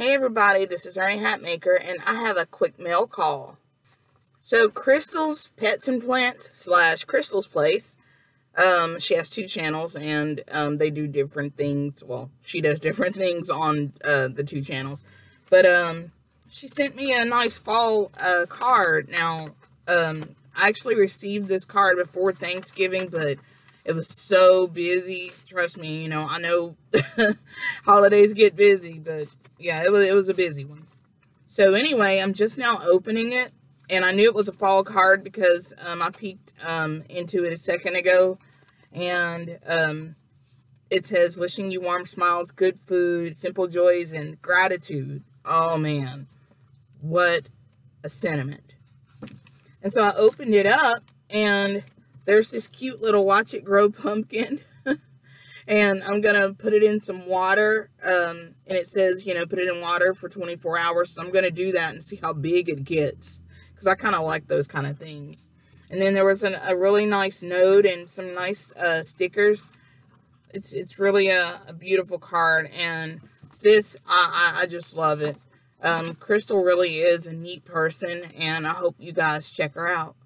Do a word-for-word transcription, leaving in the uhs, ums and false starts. Hey everybody, this is Ernie Hatmaker, and I have a quick mail call. So Crystal's Pets and Plants slash Crystal's Place, um, she has two channels, and um, they do different things. Well, she does different things on uh, the two channels, but um, she sent me a nice fall uh, card. Now, um, I actually received this card before Thanksgiving, but it was so busy. Trust me, you know, I know holidays get busy, but yeah, it was, it was a busy one. So anyway, I'm just now opening it, and I knew it was a fall card because um, I peeked um, into it a second ago, and um, it says, wishing you warm smiles, good food, simple joys, and gratitude. Oh man, what a sentiment. And so I opened it up, and there's this cute little watch it grow pumpkin. And I'm going to put it in some water, um, and it says, you know, put it in water for twenty-four hours. So I'm going to do that and see how big it gets, because I kind of like those kind of things. And then there was an, a really nice note and some nice uh, stickers. It's it's really a, a beautiful card, and sis, I, I, I just love it. Um, Crystal really is a neat person, and I hope you guys check her out.